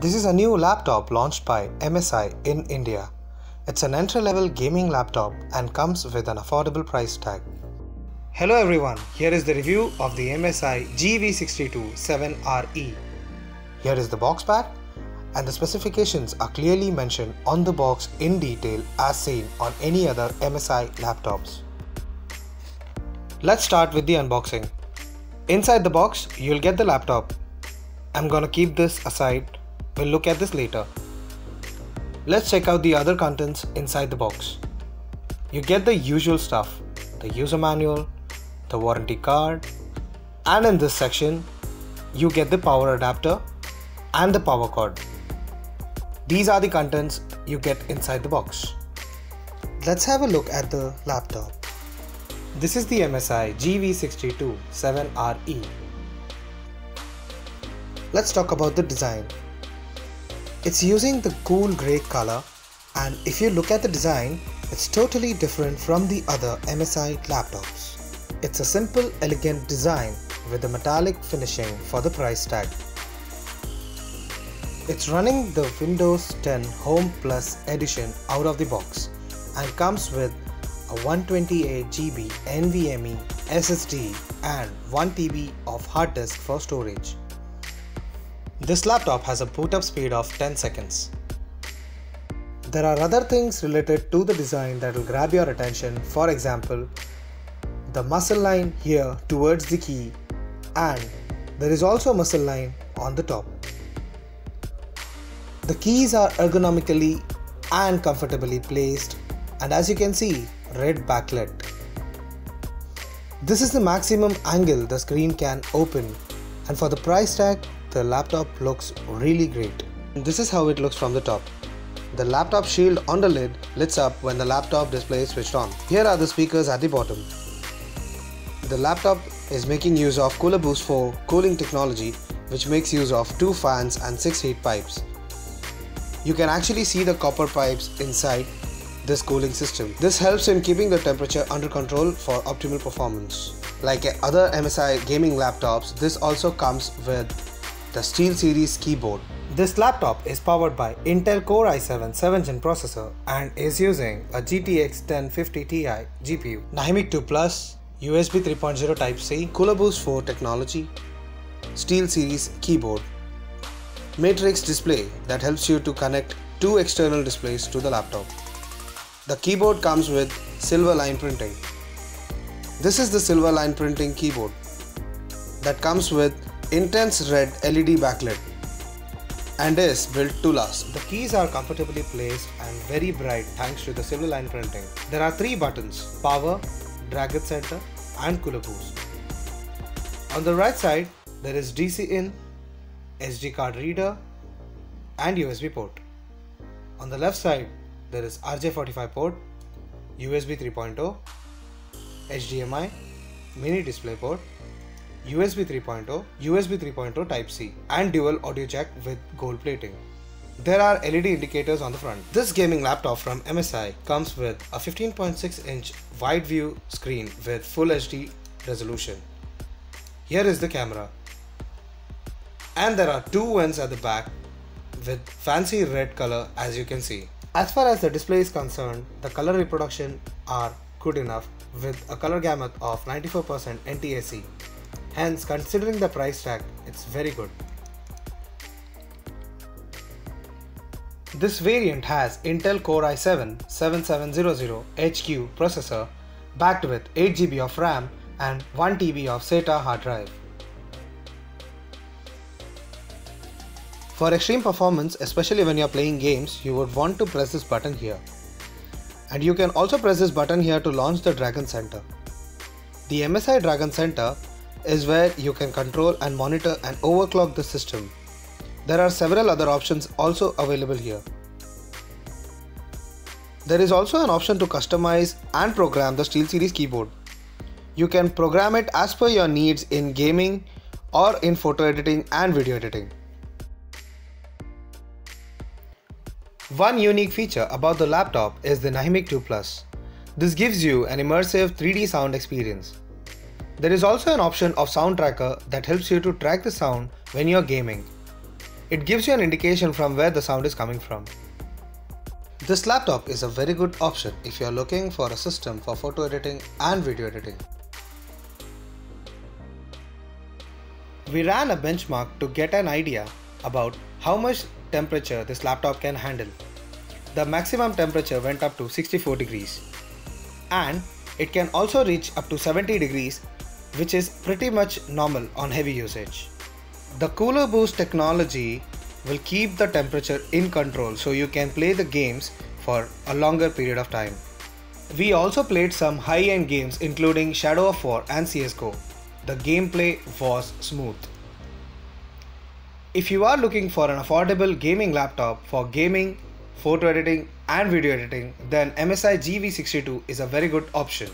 This is a new laptop launched by MSI in India. It's an entry-level gaming laptop and comes with an affordable price tag. Hello everyone, here is the review of the MSI GV62 7RE. Here is the box pack, and the specifications are clearly mentioned on the box in detail as seen on any other MSI laptops. Let's start with the unboxing. Inside the box, you'll get the laptop. I'm gonna keep this aside, we'll look at this later. Let's check out the other contents inside the box. You get the usual stuff, the user manual, the warranty card, and in this section, you get the power adapter and the power cord. These are the contents you get inside the box. Let's have a look at the laptop. This is the MSI GV62 7RE. Let's talk about the design. It's using the cool grey color, and if you look at the design, it's totally different from the other MSI laptops. It's a simple, elegant design with a metallic finishing for the price tag. It's running the Windows 10 Home Plus edition out of the box and comes with a 128GB NVMe SSD and 1TB of hard disk for storage. This laptop has a boot up speed of 10 seconds. There are other things related to the design that will grab your attention, for example, the muscle line here towards the key, and there is also a muscle line on the top. The keys are ergonomically and comfortably placed, and as you can see, red backlit. This is the maximum angle the screen can open, and for the price tag, the laptop looks really great. This is how it looks from the top. The laptop shield on the lid lights up when the laptop display is switched on. Here are the speakers at the bottom. The laptop is making use of Cooler Boost 4 cooling technology, which makes use of 2 fans and 6 heat pipes. You can actually see the copper pipes inside this cooling system. This helps in keeping the temperature under control for optimal performance. Like other MSI gaming laptops, this also comes with the SteelSeries keyboard. This laptop is powered by Intel Core i7 7th-gen processor and is using a GTX 1050 Ti GPU, Nahimic 2 Plus, USB 3.0 Type-C, Cooler Boost 4 technology, SteelSeries keyboard, matrix display that helps you to connect 2 external displays to the laptop. The keyboard comes with silver line printing. This is the silver line printing keyboard that comes with intense red LED backlit and is built to last. The keys are comfortably placed and very bright thanks to the silver line printing. There are 3 buttons: Power, Dragon Center and Cooler Boost. On the right side, there is DC in, SD card reader and USB port. On the left side, there is RJ45 port, USB 3.0, HDMI, mini display port, USB 3.0, USB 3.0 Type-C and dual audio jack with gold plating. There are LED indicators on the front. This gaming laptop from MSI comes with a 15.6-inch wide view screen with full HD resolution. Here is the camera. And there are 2 vents at the back with fancy red color, as you can see. As far as the display is concerned, the color reproduction are good enough with a color gamut of 94% NTSC. Hence, considering the price tag, it's very good. This variant has Intel Core i7 7700HQ processor backed with 8GB of RAM and 1TB of SATA hard drive. For extreme performance, especially when you're playing games, you would want to press this button here. And you can also press this button here to launch the Dragon Center. The MSI Dragon Center is where you can control and monitor and overclock the system. There are several other options also available here. There is also an option to customize and program the SteelSeries keyboard. You can program it as per your needs in gaming or in photo editing and video editing. One unique feature about the laptop is the Nahimic 2 Plus. This gives you an immersive 3D sound experience. There is also an option of sound tracker that helps you to track the sound when you're gaming. it gives you an indication from where the sound is coming from. This laptop is a very good option if you are looking for a system for photo editing and video editing. We ran a benchmark to get an idea about how much temperature this laptop can handle. The maximum temperature went up to 64 degrees and it can also reach up to 70 degrees, which is pretty much normal on heavy usage. The Cooler Boost technology will keep the temperature in control so you can play the games for a longer period of time. We also played some high-end games including Shadow of War and CSGO. The gameplay was smooth. If you are looking for an affordable gaming laptop for gaming, photo editing and video editing, then MSI GV62 is a very good option.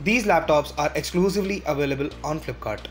These laptops are exclusively available on Flipkart.